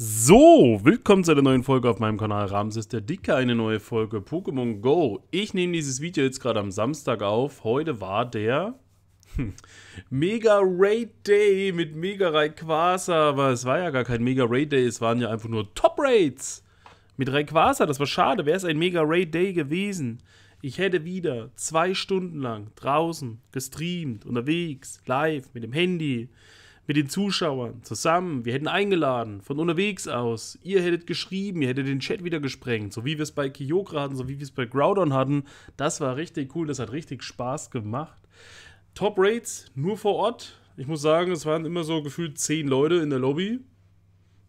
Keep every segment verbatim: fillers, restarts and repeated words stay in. So, willkommen zu einer neuen Folge auf meinem Kanal Ramses Der Dikke, eine neue Folge Pokémon Go. Ich nehme dieses Video jetzt gerade am Samstag auf. Heute war der hm, Mega Raid Day mit Mega Rayquaza, aber es war ja gar kein Mega Raid Day, es waren ja einfach nur Top Raids mit Rayquaza. Das war schade, wäre es ein Mega Raid Day gewesen. Ich hätte wieder zwei Stunden lang draußen gestreamt, unterwegs, live, mit dem Handy, mit den Zuschauern, zusammen, wir hätten eingeladen, von unterwegs aus, ihr hättet geschrieben, ihr hättet den Chat wieder gesprengt, so wie wir es bei Kyogre hatten, so wie wir es bei Groudon hatten. Das war richtig cool, das hat richtig Spaß gemacht. Top Raids, nur vor Ort. Ich muss sagen, es waren immer so gefühlt zehn Leute in der Lobby.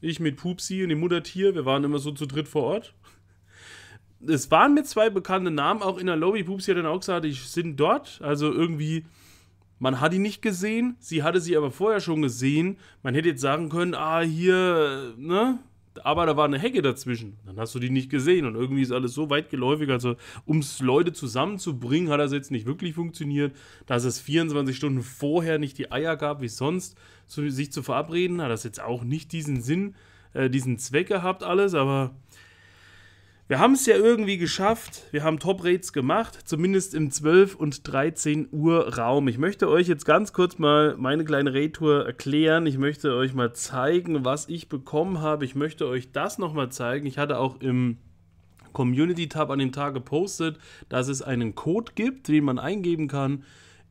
Ich mit Pupsi und dem Muttertier, wir waren immer so zu dritt vor Ort. Es waren mit zwei bekannten Namen auch in der Lobby. Pupsi hat dann auch gesagt, ich sind dort, also irgendwie... Man hat die nicht gesehen, sie hatte sie aber vorher schon gesehen. Man hätte jetzt sagen können, ah, hier, ne? Aber da war eine Hecke dazwischen. Dann hast du die nicht gesehen und irgendwie ist alles so weit geläufig. Also, um es Leute zusammenzubringen, hat das jetzt nicht wirklich funktioniert. Dass es vierundzwanzig Stunden vorher nicht die Eier gab, wie sonst, sich zu verabreden, hat das jetzt auch nicht diesen Sinn, äh, diesen Zweck gehabt alles, aber... Wir haben es ja irgendwie geschafft, wir haben Top-Raids gemacht, zumindest im zwölf und dreizehn Uhr Raum. Ich möchte euch jetzt ganz kurz mal meine kleine Raid-Tour erklären, ich möchte euch mal zeigen, was ich bekommen habe, ich möchte euch das nochmal zeigen. Ich hatte auch im Community-Tab an dem Tag gepostet, dass es einen Code gibt, den man eingeben kann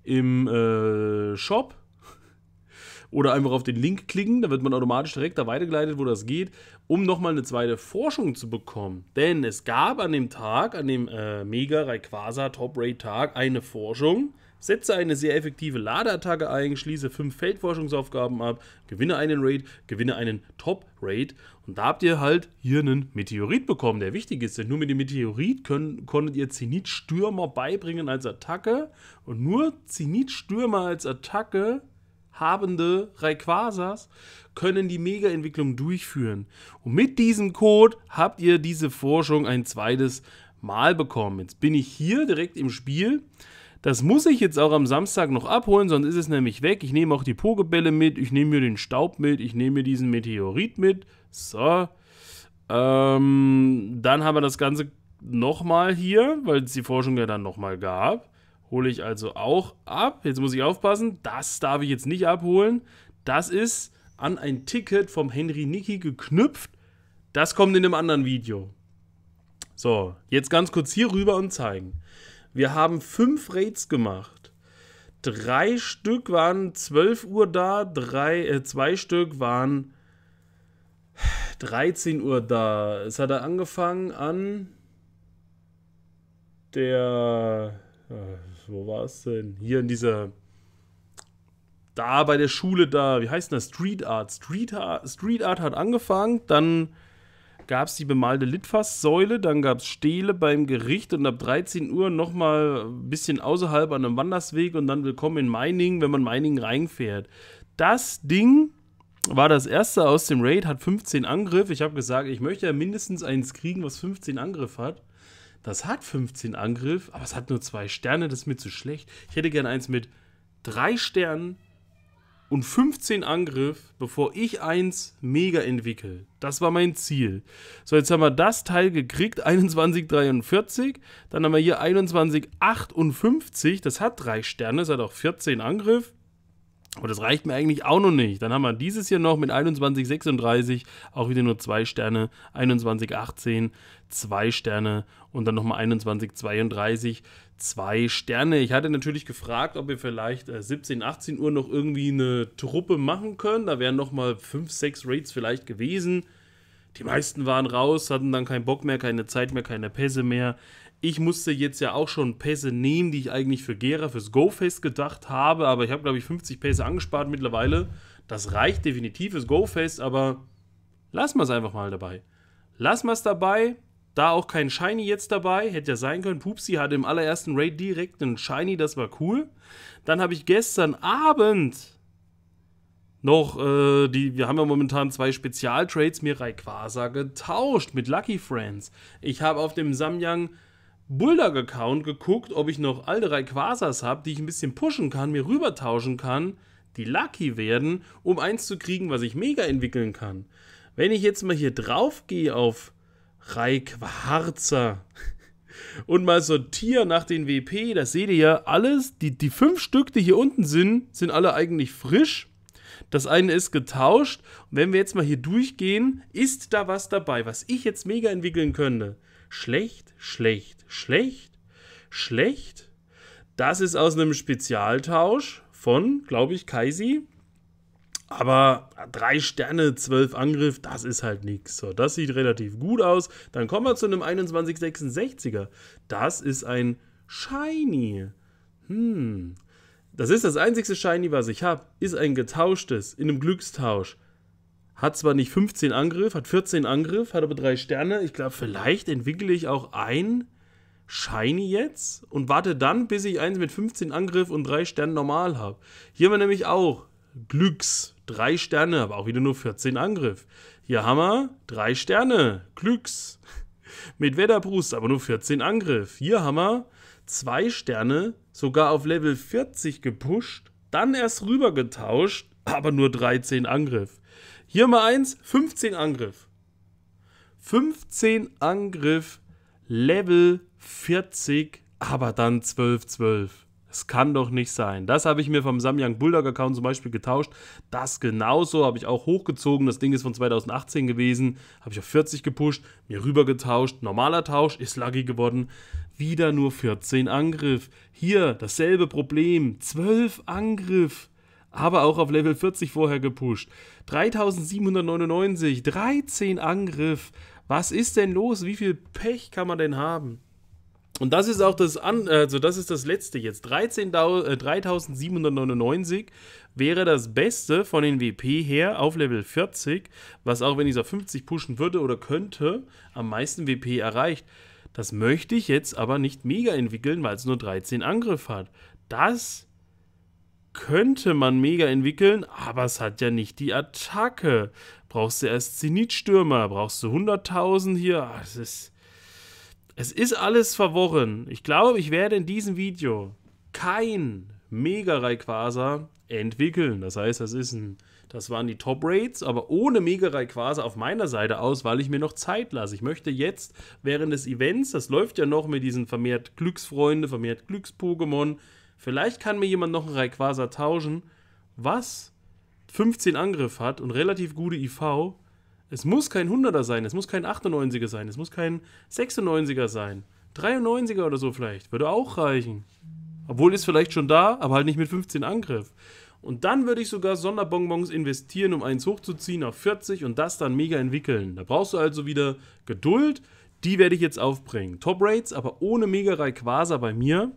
im äh, Shop. Oder einfach auf den Link klicken, da wird man automatisch direkt da weitergeleitet, wo das geht, um nochmal eine zweite Forschung zu bekommen. Denn es gab an dem Tag, an dem äh, Mega Rayquaza Top Raid Tag, eine Forschung. Setze eine sehr effektive Ladeattacke ein, schließe fünf Feldforschungsaufgaben ab, gewinne einen Raid, gewinne einen Top Raid. Und da habt ihr halt hier einen Meteorit bekommen, der wichtig ist. Denn nur mit dem Meteorit können, konntet ihr Zenitstürmer beibringen als Attacke. Und nur Zenitstürmer als Attacke... habende Rayquazas können die Mega-Entwicklung durchführen. Und mit diesem Code habt ihr diese Forschung ein zweites Mal bekommen. Jetzt bin ich hier direkt im Spiel. Das muss ich jetzt auch am Samstag noch abholen, sonst ist es nämlich weg. Ich nehme auch die Pokebälle mit, ich nehme mir den Staub mit, ich nehme mir diesen Meteorit mit. So. Ähm, dann haben wir das Ganze nochmal hier, weil es die Forschung ja dann nochmal gab. Hole ich also auch ab. Jetzt muss ich aufpassen. Das darf ich jetzt nicht abholen. Das ist an ein Ticket vom Henry Nicky geknüpft. Das kommt in einem anderen Video. So, jetzt ganz kurz hier rüber und zeigen. Wir haben fünf Raids gemacht. Drei Stück waren zwölf Uhr da. Drei, äh, zwei Stück waren dreizehn Uhr da. Es hat er angefangen an der... Wo war es denn? Hier in dieser, da bei der Schule da, wie heißt denn das? Street Art. Street Art, Street Art hat angefangen, dann gab es die bemalte Litfaßsäule, dann gab es Stele beim Gericht und ab dreizehn Uhr nochmal ein bisschen außerhalb an einem Wandersweg und dann willkommen in Meiningen, wenn man Meiningen reinfährt. Das Ding war das erste aus dem Raid, hat fünfzehn Angriff. Ich habe gesagt, ich möchte ja mindestens eins kriegen, was fünfzehn Angriff hat. Das hat fünfzehn Angriff, aber es hat nur zwei Sterne, das ist mir zu schlecht. Ich hätte gern eins mit drei Sternen und fünfzehn Angriff, bevor ich eins mega entwickle. Das war mein Ziel. So, jetzt haben wir das Teil gekriegt, einundzwanzig Komma dreiundvierzig. Dann haben wir hier einundzwanzig Komma achtundfünfzig. Das hat drei Sterne, das hat auch vierzehn Angriff. Aber das reicht mir eigentlich auch noch nicht. Dann haben wir dieses hier noch mit einundzwanzig Komma sechsunddreißig, auch wieder nur zwei Sterne, einundzwanzig Komma achtzehn, zwei Sterne und dann nochmal einundzwanzig Komma zweiunddreißig, zwei Sterne. Ich hatte natürlich gefragt, ob wir vielleicht äh, siebzehn, achtzehn Uhr noch irgendwie eine Truppe machen können. Da wären nochmal fünf, sechs Raids vielleicht gewesen. Die meisten waren raus, hatten dann keinen Bock mehr, keine Zeit mehr, keine Pässe mehr. Ich musste jetzt ja auch schon Pässe nehmen, die ich eigentlich für Gera, fürs Go-Fest gedacht habe. Aber ich habe, glaube ich, fünfzig Pässe angespart mittlerweile. Das reicht definitiv fürs Go-Fest, aber lassen wir es einfach mal dabei. Lassen wir es dabei. Da auch kein Shiny jetzt dabei. Hätte ja sein können. Pupsi hatte im allerersten Raid direkt einen Shiny. Das war cool. Dann habe ich gestern Abend noch, äh, die, wir haben ja momentan zwei Spezialtrades, mir Rayquaza getauscht mit Lucky Friends. Ich habe auf dem Samyang Bulldog-Account geguckt, ob ich noch alte Rayquazas habe, die ich ein bisschen pushen kann, mir rübertauschen kann, die Lucky werden, um eins zu kriegen, was ich mega entwickeln kann. Wenn ich jetzt mal hier drauf gehe auf Rayquaza und mal sortiere nach den W P, das seht ihr ja alles, die, die fünf Stück, die hier unten sind, sind alle eigentlich frisch. Das eine ist getauscht. Und wenn wir jetzt mal hier durchgehen, ist da was dabei, was ich jetzt mega entwickeln könnte. Schlecht, schlecht, schlecht, schlecht. Das ist aus einem Spezialtausch von, glaube ich, Kaisi. Aber drei Sterne, zwölf Angriff, das ist halt nichts. So, das sieht relativ gut aus. Dann kommen wir zu einem einundzwanzig sechsundsechziger. Das ist ein Shiny. Hm. Das ist das einzige Shiny, was ich habe. Ist ein getauschtes, in einem Glückstausch. Hat zwar nicht fünfzehn Angriff, hat vierzehn Angriff, hat aber drei Sterne. Ich glaube, vielleicht entwickle ich auch ein Shiny jetzt und warte dann, bis ich eins mit fünfzehn Angriff und drei Sternen normal habe. Hier haben wir nämlich auch Glücks, drei Sterne, aber auch wieder nur vierzehn Angriff. Hier haben wir drei Sterne, Glücks, mit Wetterbrust, aber nur vierzehn Angriff. Hier haben wir zwei Sterne, sogar auf Level vierzig gepusht, dann erst rüber getauscht, aber nur dreizehn Angriff. Hier mal eins, fünfzehn Angriff. fünfzehn Angriff, Level vierzig, aber dann zwölf, zwölf. Das kann doch nicht sein. Das habe ich mir vom Samyang Bulldog-Account zum Beispiel getauscht. Das genauso habe ich auch hochgezogen. Das Ding ist von zweitausendachtzehn gewesen. Habe ich auf vierzig gepusht, mir rüber getauscht. Normaler Tausch, ist Lucky geworden. Wieder nur vierzehn Angriff. Hier dasselbe Problem. zwölf Angriff. Aber auch auf Level vierzig vorher gepusht. dreitausendsiebenhundertneunundneunzig, dreizehn Angriff. Was ist denn los? Wie viel Pech kann man denn haben? Und das ist auch das, also das ist das letzte jetzt. dreitausendsiebenhundertneunundneunzig wäre das Beste von den W P her auf Level vierzig, was auch wenn ich es auf fünfzig pushen würde oder könnte, am meisten W P erreicht. Das möchte ich jetzt aber nicht mega entwickeln, weil es nur dreizehn Angriff hat. Das könnte man mega entwickeln, aber es hat ja nicht die Attacke. Brauchst du erst Zenitstürmer, brauchst du hunderttausend hier, ach, das ist... Es ist alles verworren. Ich glaube, ich werde in diesem Video kein Mega Rayquaza entwickeln. Das heißt, das, ist ein, das waren die Top Rates, aber ohne Mega Rayquaza auf meiner Seite aus, weil ich mir noch Zeit lasse. Ich möchte jetzt während des Events, das läuft ja noch mit diesen vermehrt Glücksfreunde, vermehrt Glücks-Pokémon, vielleicht kann mir jemand noch ein Rayquaza tauschen, was fünfzehn Angriff hat und relativ gute I V. Es muss kein hunderter sein, es muss kein achtundneunziger sein, es muss kein sechsundneunziger sein. dreiundneunziger oder so vielleicht, würde auch reichen. Obwohl ist vielleicht schon da, aber halt nicht mit fünfzehn Angriff. Und dann würde ich sogar Sonderbonbons investieren, um eins hochzuziehen auf vierzig und das dann mega entwickeln. Da brauchst du also wieder Geduld, die werde ich jetzt aufbringen. Top Rates, aber ohne Mega Rayquaza bei mir.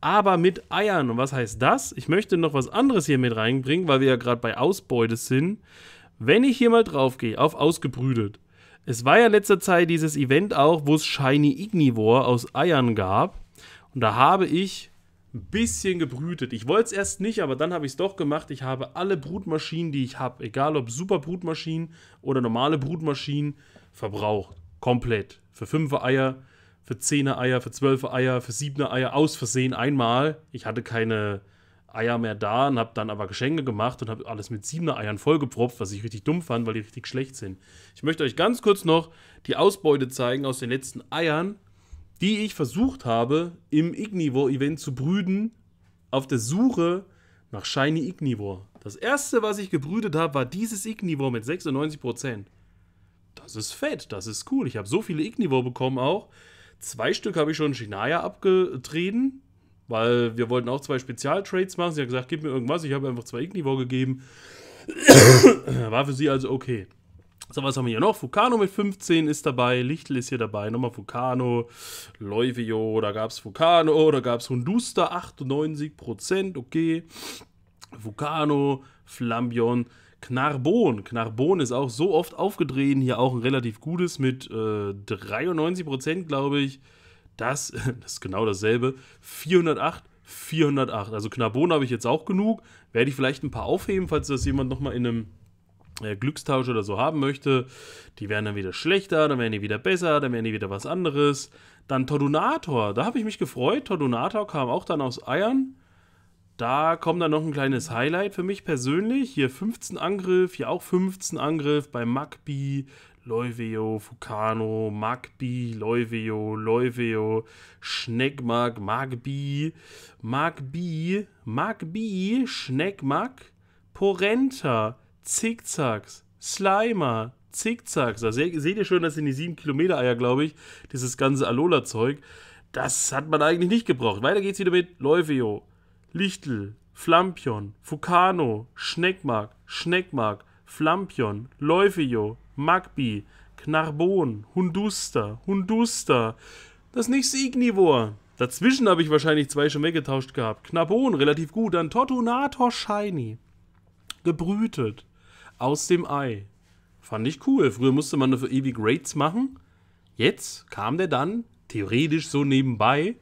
Aber mit Eiern. Und was heißt das? Ich möchte noch was anderes hier mit reinbringen, weil wir ja gerade bei Ausbeute sind. Wenn ich hier mal drauf gehe, auf Ausgebrütet. Es war ja in letzter Zeit dieses Event auch, wo es Shiny Ignivore aus Eiern gab. Und da habe ich ein bisschen gebrütet. Ich wollte es erst nicht, aber dann habe ich es doch gemacht. Ich habe alle Brutmaschinen, die ich habe, egal ob Superbrutmaschinen oder normale Brutmaschinen, verbraucht. Komplett. Für fünfer Eier, für zehner Eier, für zwölfer Eier, für siebener Eier, aus Versehen einmal. Ich hatte keine... Eier mehr da und habe dann aber Geschenke gemacht und habe alles mit siebener Eiern vollgepropft, was ich richtig dumm fand, weil die richtig schlecht sind. Ich möchte euch ganz kurz noch die Ausbeute zeigen aus den letzten Eiern, die ich versucht habe, im Ignivore-Event zu brüten, auf der Suche nach Shiny Ignivore. Das erste, was ich gebrütet habe, war dieses Ignivore mit sechsundneunzig Prozent. Das ist fett, das ist cool. Ich habe so viele Ignivore bekommen auch. Zwei Stück habe ich schon Shinaya abgetreten. Weil wir wollten auch zwei Spezialtrades machen. Sie hat gesagt, gib mir irgendwas. Ich habe einfach zwei Ignivore gegeben. War für sie also okay. So, was haben wir hier noch? Fucano mit fünfzehn ist dabei. Lichtel ist hier dabei. Nochmal Fucano. Leuvio. Da gab es Fucano. Da gab es Hunduster. achtundneunzig Prozent. Okay. Vulcano. Flampion. Knarbon. Knarbon ist auch so oft aufgedreht. Hier auch ein relativ gutes mit äh, dreiundneunzig Prozent, glaube ich. Das, das ist genau dasselbe. vierhundertacht, vierhundertacht. Also Knarbon habe ich jetzt auch genug. Werde ich vielleicht ein paar aufheben, falls das jemand nochmal in einem äh, Glückstausch oder so haben möchte. Die werden dann wieder schlechter, dann werden die wieder besser, dann werden die wieder was anderes. Dann Tordonator, da habe ich mich gefreut. Tordonator kam auch dann aus Eiern. Da kommt dann noch ein kleines Highlight für mich persönlich. Hier fünfzehn Angriff, hier auch fünfzehn Angriff bei Magbi, Läufio, Fucano, Magbi, Läufio, Läufio, Schneckmag, Magbi, Magbi, Magbi, Schneckmag, Porenta, Zickzacks, Slimer, Zickzacks. Da seht ihr schon, das sind die sieben Kilometer Eier, glaube ich, dieses ganze Alola-Zeug. Das hat man eigentlich nicht gebraucht. Weiter geht's wieder mit Leuvio, Lichtel, Flampion, Vulcano, Schneckmag, Schneckmag, Flampion, Leuvio, Magbi, Knarbon, Hunduster, Hunduster. Das nächste Ignivore. Dazwischen habe ich wahrscheinlich zwei schon weggetauscht gehabt. Knarbon, relativ gut. Dann Tordonator Shiny. Gebrütet. Aus dem Ei. Fand ich cool. Früher musste man dafür ewig Raids machen. Jetzt kam der dann theoretisch so nebenbei.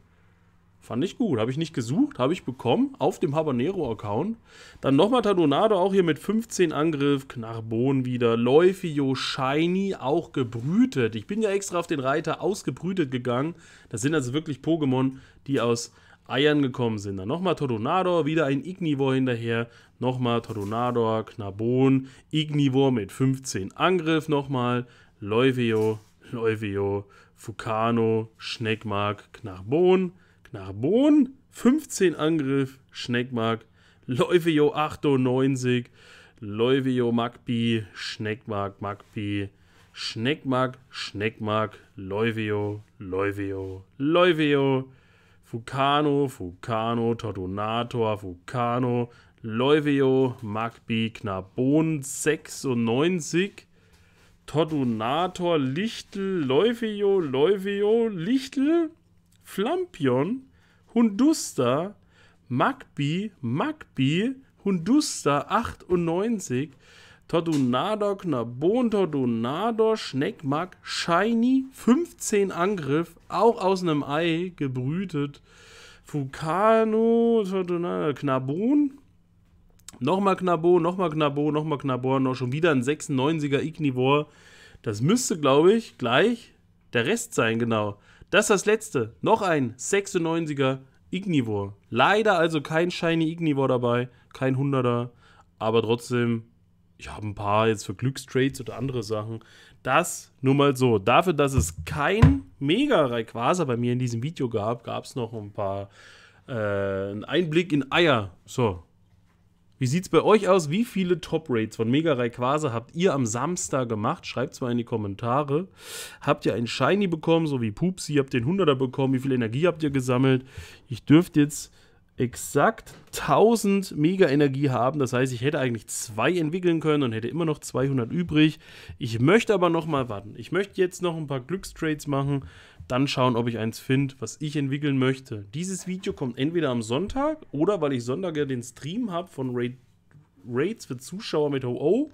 Fand ich gut. Habe ich nicht gesucht. Habe ich bekommen. Auf dem Habanero-Account. Dann nochmal Tordonator, auch hier mit fünfzehn Angriff. Knarbon wieder. Läufio Shiny, auch gebrütet. Ich bin ja extra auf den Reiter ausgebrütet gegangen. Das sind also wirklich Pokémon, die aus Eiern gekommen sind. Dann nochmal Tordonator, wieder ein Ignivore hinterher. Nochmal Tordonator, Knarbon, Ignivore mit fünfzehn Angriff nochmal. Läufio, Läufio, Fucano, Schneckmag, Knarbon, Knarbon, fünfzehn Angriff, Schneckmag, Läufio achtundneunzig, Läufio Magbi, Schneckmag, Magbi, Schneckmag, Schneckmag, Läufio, Läufio, Läufio, Fucano, Fucano, Tordonator, Fucano, Läufio, Magbi, Knarbon, sechsundneunzig, Tordonator, Lichtel, Läufio, Läufio, Lichtel, Flampion, Hunduster, Magbi, Magbi, Hunduster, achtundneunzig, Tordonator, Knarbon, Tordonator, Schneckmag, Shiny, fünfzehn Angriff, auch aus einem Ei, gebrütet, Fucano, Tordonator, Knarbon, nochmal Knarbon, nochmal Knarbon, nochmal Knarbon, noch schon wieder ein sechsundneunziger Ignivore, das müsste, glaube ich, gleich der Rest sein, genau, das ist das letzte, noch ein sechsundneunziger Ignivore, leider also kein Shiny Ignivore dabei, kein hunderter, aber trotzdem... Ich habe ein paar jetzt für Glückstrades oder andere Sachen. Das nur mal so. Dafür, dass es kein Mega Rayquaza bei mir in diesem Video gab, gab es noch ein paar äh, einen Einblick in Eier. So. Wie sieht es bei euch aus? Wie viele Top-Raids von Mega Rayquaza habt ihr am Samstag gemacht? Schreibt es mal in die Kommentare. Habt ihr einen Shiny bekommen, so wie Pupsi? Habt ihr den hunderter bekommen? Wie viel Energie habt ihr gesammelt? Ich dürfte jetzt exakt tausend Mega-Energie haben, das heißt, ich hätte eigentlich zwei entwickeln können und hätte immer noch zweihundert übrig. Ich möchte aber nochmal warten. Ich möchte jetzt noch ein paar Glückstrades machen, dann schauen, ob ich eins finde, was ich entwickeln möchte. Dieses Video kommt entweder am Sonntag oder, weil ich Sonntag ja den Stream habe von Raid, Raids für Zuschauer mit Ho-Oh,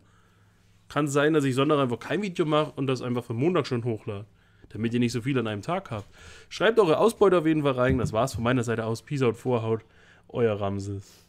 kann sein, dass ich Sonntag einfach kein Video mache und das einfach für Montag schon hochlade, damit ihr nicht so viel an einem Tag habt. Schreibt eure Ausbeute auf jeden Fall rein. Das war's von meiner Seite aus. Peace out, Vorhaut. Euer Ramses.